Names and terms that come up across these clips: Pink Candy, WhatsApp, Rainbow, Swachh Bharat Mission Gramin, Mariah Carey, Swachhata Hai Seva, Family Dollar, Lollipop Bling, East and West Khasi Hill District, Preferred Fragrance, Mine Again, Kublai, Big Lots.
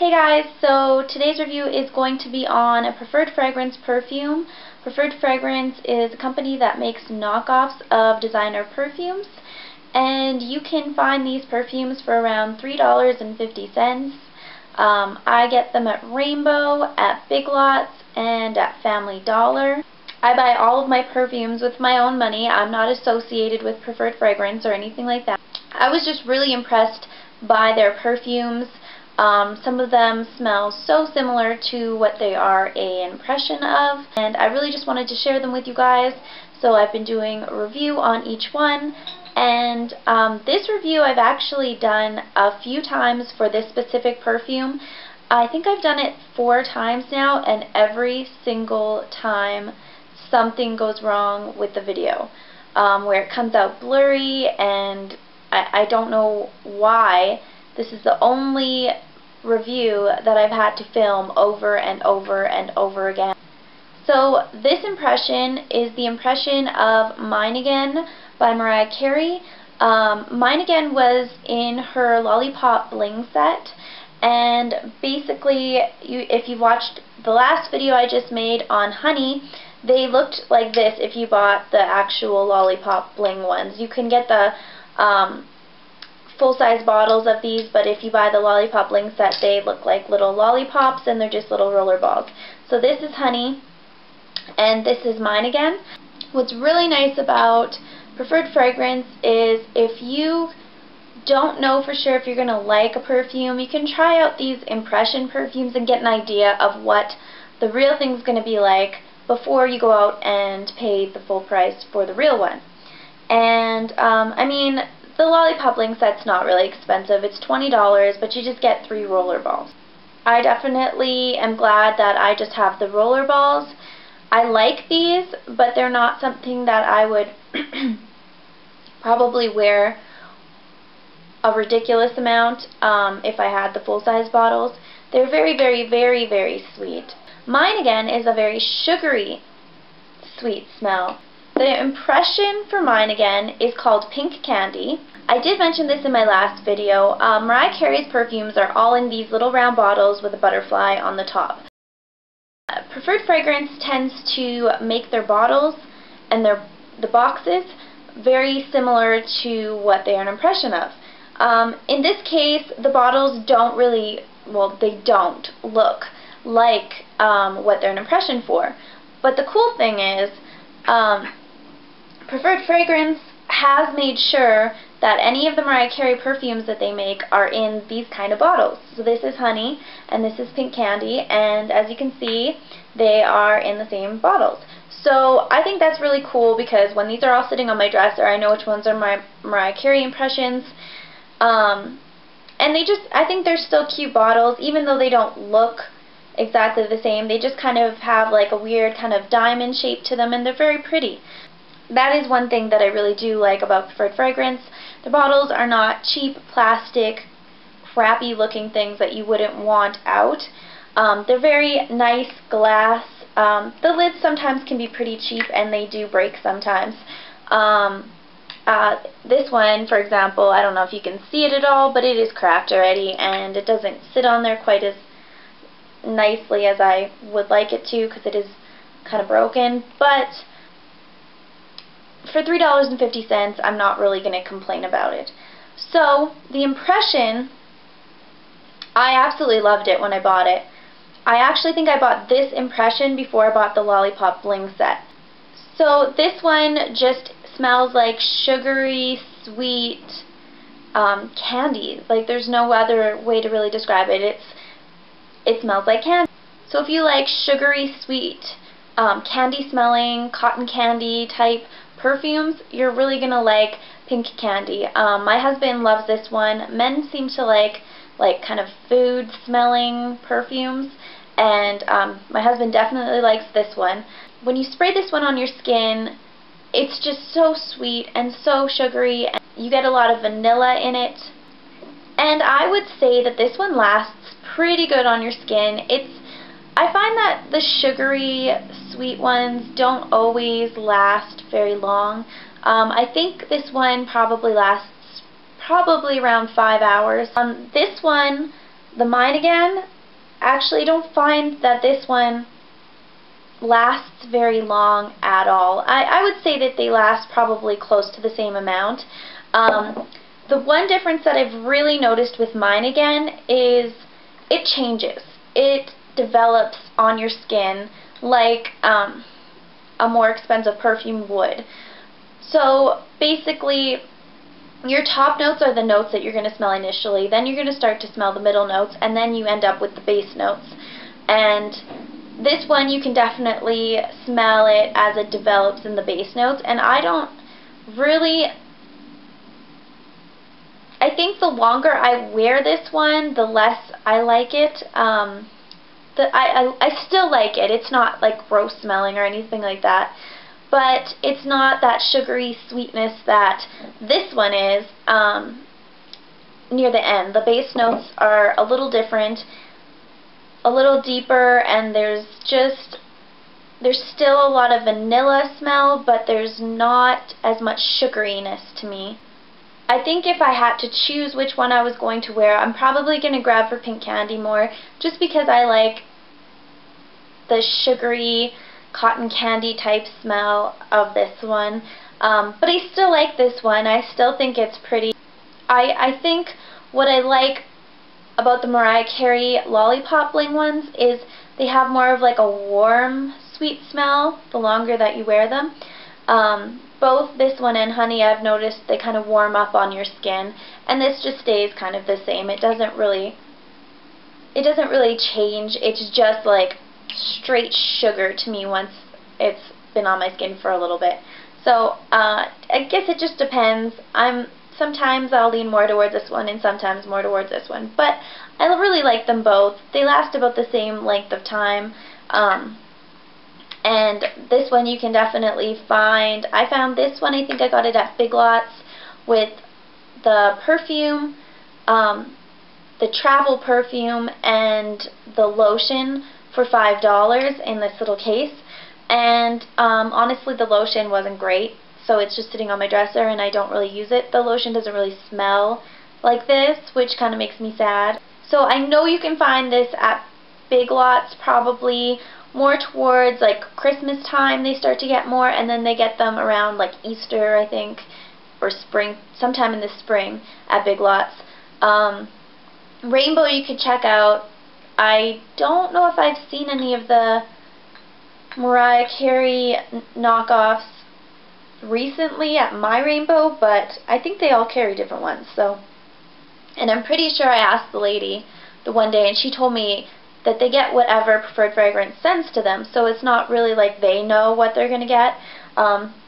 Hey guys, so today's review is going to be on a Preferred Fragrance perfume. Preferred Fragrance is a company that makes knockoffs of designer perfumes, and you can find these perfumes for around $3.50. I get them at Rainbow, at Big Lots, and at Family Dollar. I buy all of my perfumes with my own money. I'm not associated with Preferred Fragrance or anything like that. I was just really impressed by their perfumes. Some of them smell so similar to what they are an impression of, and I really just wanted to share them with you guys, so I've been doing a review on each one. And this review I've actually done a few times for this specific perfume. I think I've done it 4 times now, and every single time something goes wrong with the video, where it comes out blurry, and I don't know why. This is the only review that I've had to film over and over and over again. So this impression is the impression of Mine Again by Mariah Carey. Mine Again was in her Lollipop Bling set, and basically if you watched the last video I just made on Honey, they looked like this if you bought the actual Lollipop Bling ones. You can get the full-size bottles of these, but if you buy the Lollipop Bling set, they look like little lollipops, and they're just little roller balls. So this is Honey, and this is Mine Again. What's really nice about Preferred Fragrance is if you don't know for sure if you're going to like a perfume, you can try out these impression perfumes and get an idea of what the real thing's going to be like before you go out and pay the full price for the real one. And, I mean, the Lollipop Bling set's not really expensive. It's $20, but you just get 3 roller balls. I definitely am glad that I just have the roller balls. I like these, but they're not something that I would probably wear a ridiculous amount if I had the full-size bottles. They're very, very, very, very sweet. Mine Again is a very sugary, sweet smell. The impression for Mine Again is called Pink Candy. I did mention this in my last video. Mariah Carey's perfumes are all in these little round bottles with a butterfly on the top. Preferred Fragrance tends to make their bottles and the boxes very similar to what they are an impression of. In this case, the bottles don't really, well, they don't look like what they're an impression for. But the cool thing is, Preferred Fragrance has made sure that any of the Mariah Carey perfumes that they make are in these kind of bottles. So this is Honey, and this is Pink Candy, and as you can see, they are in the same bottles. So I think that's really cool, because when these are all sitting on my dresser, I know which ones are my Mariah Carey impressions. And they just, I think they're still cute bottles, even though they don't look exactly the same. They just kind of have like a weird kind of diamond shape to them, and they're very pretty. That is one thing that I really do like about Preferred Fragrance. The bottles are not cheap, plastic, crappy looking things that you wouldn't want out. They're very nice glass. The lids sometimes can be pretty cheap, and they do break sometimes. This one, for example, I don't know if you can see it at all, but it is cracked already, and it doesn't sit on there quite as nicely as I would like it to, because it is kind of broken. But for $3.50, I'm not really going to complain about it. So, the impression, I absolutely loved it when I bought it. I actually think I bought this impression before I bought the Lollipop Bling set. So, this one just smells like sugary, sweet candy. Like, there's no other way to really describe it. It smells like candy. So if you like sugary, sweet, candy smelling, cotton candy type perfumes, you're really going to like Pink Candy. My husband loves this one. Men seem to like kind of food smelling perfumes, and my husband definitely likes this one. When you spray this one on your skin, it's just so sweet and so sugary, and you get a lot of vanilla in it. And I would say that this one lasts pretty good on your skin. I find that the sugary, sweet ones don't always last very long. I think this one probably lasts around 5 hours. This one the Mine Again, actually don't find that this one lasts very long at all. I would say that they last probably close to the same amount. The one difference that I've really noticed with Mine Again is it changes. It develops on your skin like a more expensive perfume would. So basically, your top notes are the notes that you're going to smell initially, then you're going to start to smell the middle notes, and then you end up with the base notes. And this one, you can definitely smell it as it develops in the base notes, and I don't really... I think the longer I wear this one, the less I like it. I still like it. It's not like gross smelling or anything like that, but it's not that sugary sweetness that this one is near the end. The base notes are a little different, a little deeper, and there's still a lot of vanilla smell, but there's not as much sugariness to me. I think if I had to choose which one I was going to wear, I'm probably going to grab for Pink Candy more, just because I like the sugary cotton candy type smell of this one. But I still like this one. I still think it's pretty. I think what I like about the Mariah Carey Lollipop Bling ones is they have more of like a warm sweet smell the longer that you wear them. Both this one and Honey, I've noticed they kind of warm up on your skin, and this just stays kind of the same. It doesn't really change. It's just like straight sugar to me once it's been on my skin for a little bit. So I guess it just depends. Sometimes I'll lean more towards this one and sometimes more towards this one, but I really like them both. They last about the same length of time. And this one you can definitely find. I found this one, I think I got it at Big Lots with the perfume, the travel perfume and the lotion for $5 in this little case. And honestly, the lotion wasn't great, so it's just sitting on my dresser and I don't really use it. The lotion doesn't really smell like this, which kind of makes me sad. So I know you can find this at Big Lots, probably more towards like Christmas time they start to get more, and then they get them around like Easter, I think, or spring, sometime in the spring at Big Lots. Rainbow you could check out. I don't know if I've seen any of the Mariah Carey knockoffs recently at my Rainbow, but I think they all carry different ones. So, and I'm pretty sure I asked the lady the one day and she told me that they get whatever Preferred Fragrance sends to them, so it's not really like they know what they're going to get.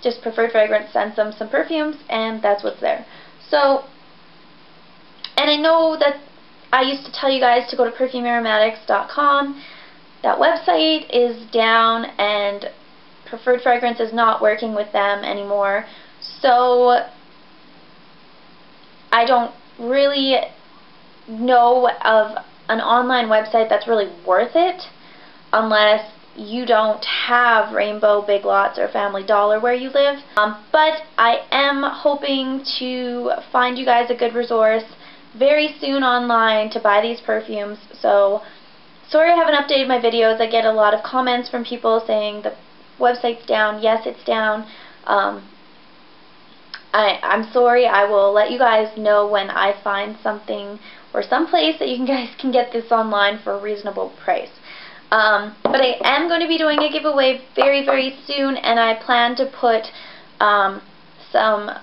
Just Preferred Fragrance sends them some perfumes, and that's what's there. So, and I know that I used to tell you guys to go to perfumearomatics.com. That website is down, and Preferred Fragrance is not working with them anymore, so I don't really know of an online website that's really worth it, unless you don't have Rainbow, Big Lots, or Family Dollar where you live. But I am hoping to find you guys a good resource very soon online to buy these perfumes. So sorry I haven't updated my videos. I get a lot of comments from people saying the website's down. Yes, it's down. I'm sorry. I will let you guys know when I find something or someplace that you guys can get this online for a reasonable price. But I am going to be doing a giveaway very, very soon, and I plan to put some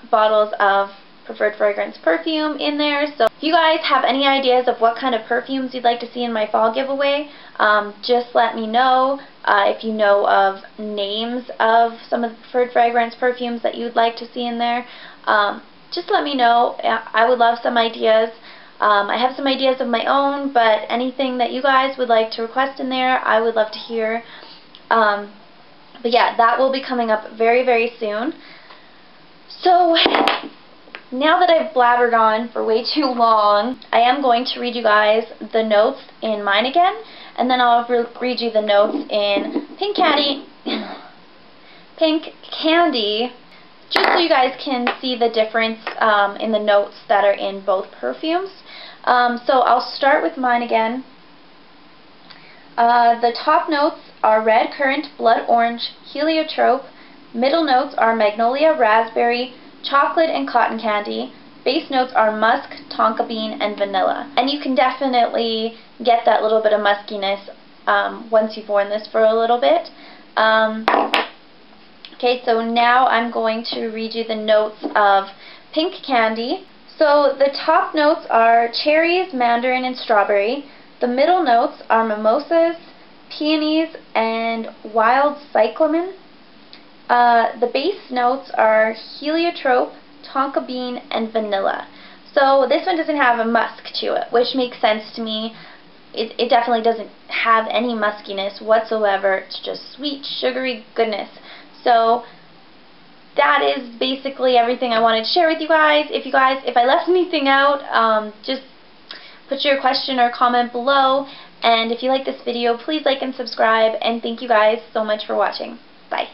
bottles of Preferred Fragrance perfume in there. So if you guys have any ideas of what kind of perfumes you'd like to see in my fall giveaway, just let me know. If you know of names of some of the Preferred Fragrance perfumes that you'd like to see in there, just let me know. I would love some ideas. I have some ideas of my own, but anything that you guys would like to request in there, I would love to hear. But yeah, that will be coming up very, very soon. So now that I've blabbered on for way too long, I am going to read you guys the notes in Mine Again, and then I'll read you the notes in Pink Candy, just so you guys can see the difference in the notes that are in both perfumes. So I'll start with Mine Again. The top notes are red currant, blood orange, heliotrope. Middle notes are magnolia, raspberry, chocolate, and cotton candy. Base notes are musk, tonka bean, and vanilla. And you can definitely get that little bit of muskiness once you've worn this for a little bit. Okay, so now I'm going to read you the notes of Pink Candy. So the top notes are cherries, mandarin, and strawberry. The middle notes are mimosas, peonies, and wild cyclamen. The base notes are heliotrope, tonka bean, and vanilla. So this one doesn't have a musk to it, which makes sense to me. It definitely doesn't have any muskiness whatsoever. It's just sweet, sugary goodness. So that is basically everything I wanted to share with you guys. If I left anything out, just put your question or comment below. And if you like this video, please like and subscribe. And thank you guys so much for watching. Bye.